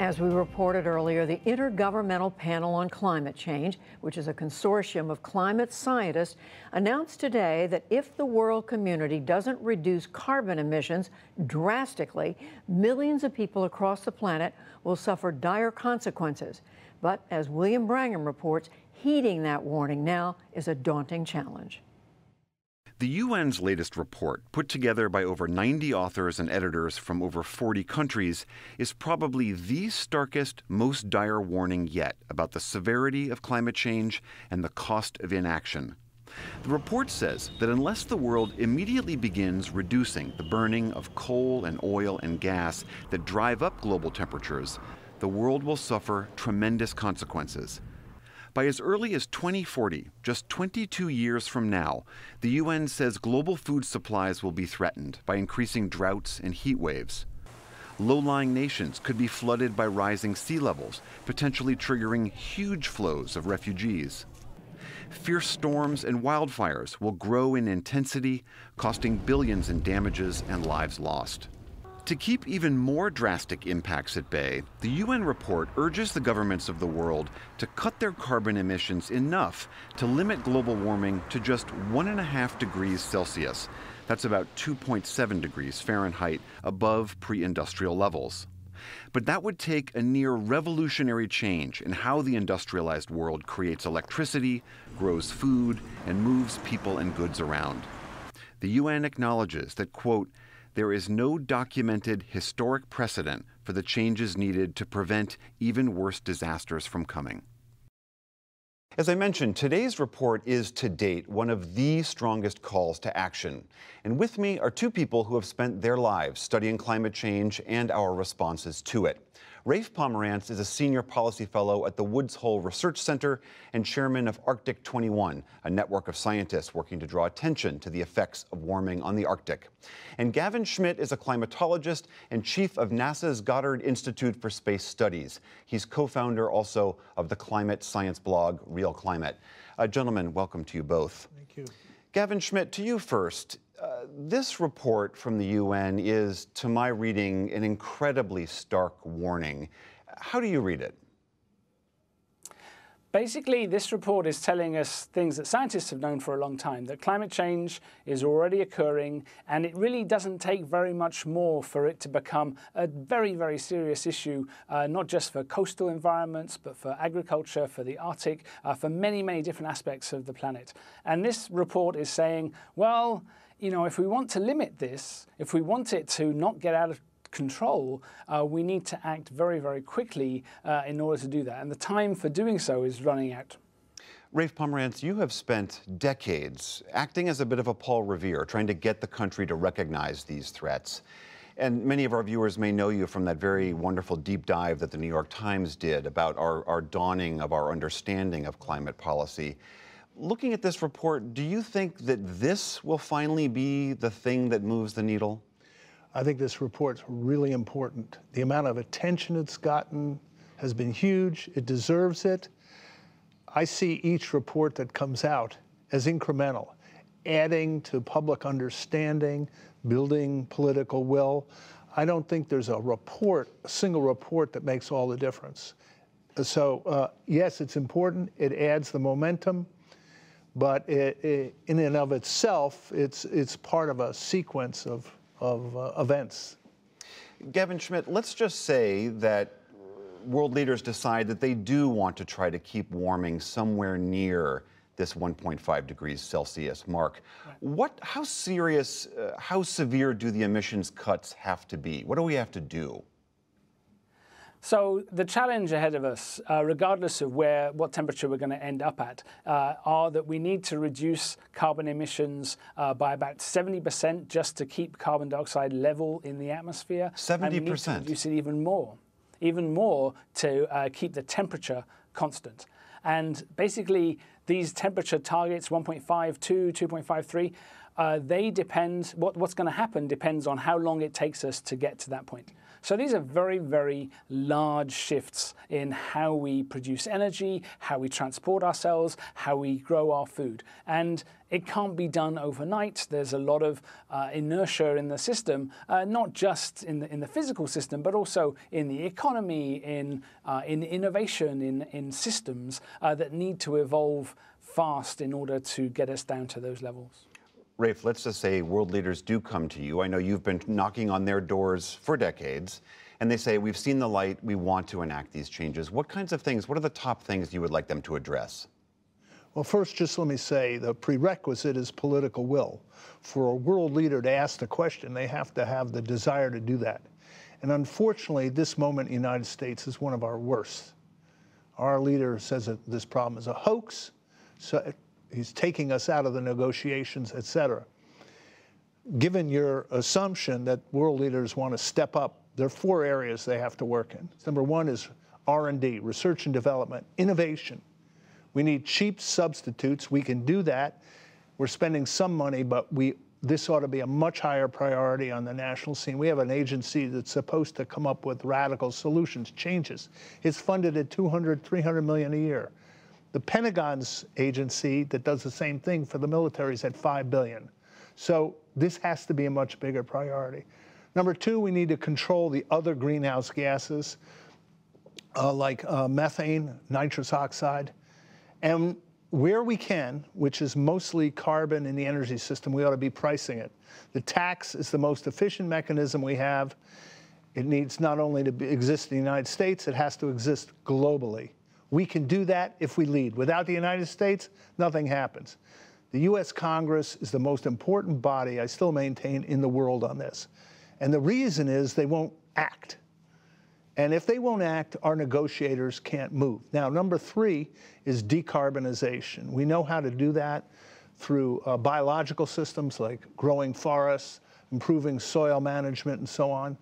As we reported earlier, the Intergovernmental Panel on Climate Change, which is a consortium of climate scientists, announced today that if the world community doesn't reduce carbon emissions drastically, millions of people across the planet will suffer dire consequences. But as William Brangham reports, heeding that warning now is a daunting challenge. The UN's latest report, put together by over 90 authors and editors from over 40 countries, is probably the starkest, most dire warning yet about the severity of climate change and the cost of inaction. The report says that unless the world immediately begins reducing the burning of coal and oil and gas that drive up global temperatures, the world will suffer tremendous consequences. By as early as 2040, just 22 years from now, the UN says global food supplies will be threatened by increasing droughts and heat waves. Low-lying nations could be flooded by rising sea levels, potentially triggering huge flows of refugees. Fierce storms and wildfires will grow in intensity, costing billions in damages and lives lost. To keep even more drastic impacts at bay, the UN report urges the governments of the world to cut their carbon emissions enough to limit global warming to just 1.5 degrees Celsius. That's about 2.7 degrees Fahrenheit above pre-industrial levels. But that would take a near revolutionary change in how the industrialized world creates electricity, grows food, and moves people and goods around. The UN acknowledges that, quote, there is no documented historic precedent for the changes needed to prevent even worse disasters from coming. As I mentioned, today's report is, to date, one of the strongest calls to action. And with me are two people who have spent their lives studying climate change and our responses to it. Rafe Pomerance is a senior policy fellow at the Woods Hole Research Center and chairman of Arctic 21, a network of scientists working to draw attention to the effects of warming on the Arctic. And Gavin Schmidt is a climatologist and chief of NASA's Goddard Institute for Space Studies. He's co-founder also of the climate science blog, Real Climate. Gentlemen, welcome to you both. Thank you. Gavin Schmidt, to you first. This report from the UN is, to my reading, an incredibly stark warning. How do you read it? Basically, this report is telling us things that scientists have known for a long time, that climate change is already occurring, and it really doesn't take very much more for it to become a very, very serious issue, not just for coastal environments, but for agriculture, for the Arctic, for many, many different aspects of the planet. And this report is saying, well, you know, if we want to limit this, if we want it to not get out of control, we need to act very, very quickly in order to do that. And the time for doing so is running out. Rafe Pomerance, you have spent decades acting as a bit of a Paul Revere, trying to get the country to recognize these threats. And many of our viewers may know you from that very wonderful deep dive that the New York Times did about our dawning of our understanding of climate policy. Looking at this report, do you think that this will finally be the thing that moves the needle? I think this report's really important. The amount of attention it's gotten has been huge. It deserves it. I see each report that comes out as incremental, adding to public understanding, building political will. I don't think there's a single report that makes all the difference. So yes, it's important. It adds the momentum. But in and of itself, it's part of a sequence of events. Gavin Schmidt, let's just say that world leaders decide that they do want to try to keep warming somewhere near this 1.5 degrees Celsius mark. Right. How serious, how severe do the emissions cuts have to be? What do we have to do? So the challenge ahead of us, regardless of what temperature we're going to end up at, are that we need to reduce carbon emissions by about 70% just to keep carbon dioxide level in the atmosphere. 70%? And we need to reduce it even more to keep the temperature constant. And basically, these temperature targets, 1.5, 2, 2.53, they depend, what's going to happen depends on how long it takes us to get to that point. So these are very, very large shifts in how we produce energy, how we transport ourselves, how we grow our food. And it can't be done overnight. There's a lot of inertia in the system, not just in the physical system, but also in the economy, in innovation, in systems that need to evolve fast in order to get us down to those levels. Rafe, let's just say world leaders do come to you. I know you've been knocking on their doors for decades, and they say, we've seen the light, we want to enact these changes. What kinds of things, what are the top things you would like them to address? Well, first, just let me say, the prerequisite is political will. For a world leader to ask the question, they have to have the desire to do that. And unfortunately, this moment in the United States is one of our worst. Our leader says that this problem is a hoax. So he's taking us out of the negotiations, et cetera. Given your assumption that world leaders want to step up, there are four areas they have to work in. Number one is R&D, research and development, innovation. We need cheap substitutes. We can do that. We're spending some money, but this ought to be a much higher priority on the national scene. We have an agency that's supposed to come up with radical solutions, changes. It's funded at $200, $300 million a year. The Pentagon's agency that does the same thing for the military is at $5 billion. So this has to be a much bigger priority. Number two, we need to control the other greenhouse gases like methane, nitrous oxide. And where we can, which is mostly carbon in the energy system, we ought to be pricing it. The tax is the most efficient mechanism we have. It needs not only to exist in the United States, it has to exist globally. We can do that if we lead. Without the United States, nothing happens. The U.S. Congress is the most important body, I still maintain, in the world on this. And the reason is they won't act. And if they won't act, our negotiators can't move. Now, number three is decarbonization. We know how to do that through biological systems like growing forests, improving soil management, and so on.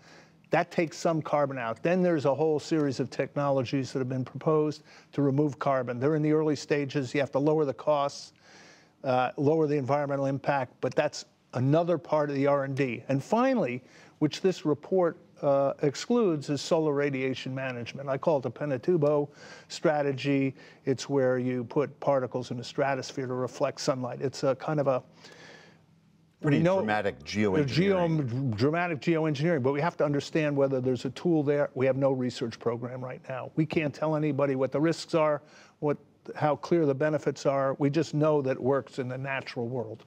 That takes some carbon out. Then there's a whole series of technologies that have been proposed to remove carbon. They're in the early stages. You have to lower the costs, lower the environmental impact, but that's another part of the R&D. And finally, which this report excludes, is solar radiation management. I call it the Pinatubo strategy. It's where you put particles in the stratosphere to reflect sunlight. It's a kind of a pretty dramatic geoengineering. Dramatic geoengineering, but we have to understand whether there's a tool there. We have no research program right now. We can't tell anybody what the risks are, how clear the benefits are. We just know that it works in the natural world.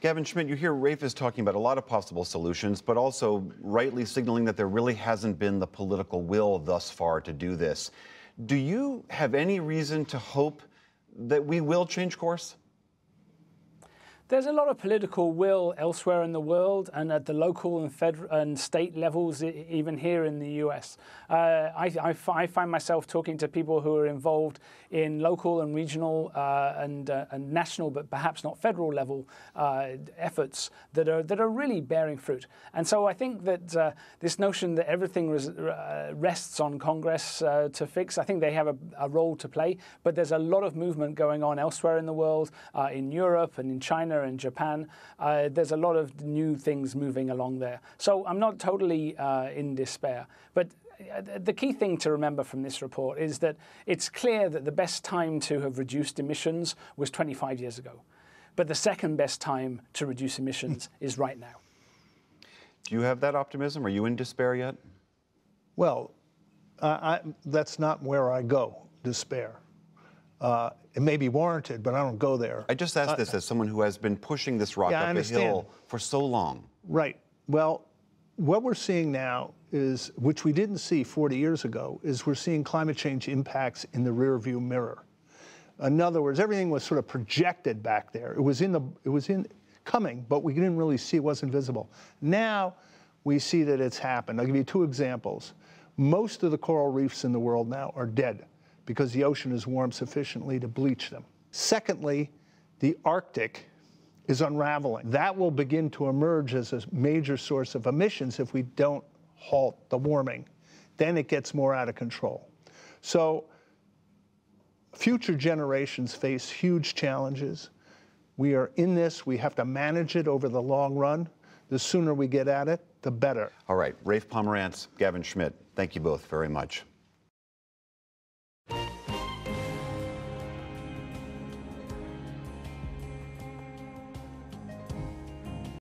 Gavin Schmidt, you hear Rafe is talking about a lot of possible solutions, but also rightly signaling that there really hasn't been the political will thus far to do this. Do you have any reason to hope that we will change course? There's a lot of political will elsewhere in the world and at the local and federal and state levels, even here in the US. I find myself talking to people who are involved in local and regional and national, but perhaps not federal level efforts that are really bearing fruit. And so I think that this notion that everything rests on Congress to fix, I think they have a role to play, but there's a lot of movement going on elsewhere in the world, in Europe and in China and Japan. There's a lot of new things moving along there. So I'm not totally in despair. But the key thing to remember from this report is that it's clear that the best time to have reduced emissions was 25 years ago. But the second best time to reduce emissions is right now. Do you have that optimism? Are you in despair yet? Well, that's not where I go, despair. It may be warranted, but I don't go there. I just asked this as someone who has been pushing this rock up a hill for so long. Right. Well, what we're seeing now is, which we didn't see 40 years ago, is we're seeing climate change impacts in the rearview mirror. In other words, everything was sort of projected back there. It was coming, but we didn't really see. It wasn't visible. Now we see that it's happened. I'll give you two examples. Most of the coral reefs in the world now are dead, because the ocean is warm sufficiently to bleach them. Secondly, the Arctic is unraveling. That will begin to emerge as a major source of emissions if we don't halt the warming. Then it gets more out of control. So future generations face huge challenges. We are in this. We have to manage it over the long run. The sooner we get at it, the better. All right. Rafe Pomerance, Gavin Schmidt, thank you both very much.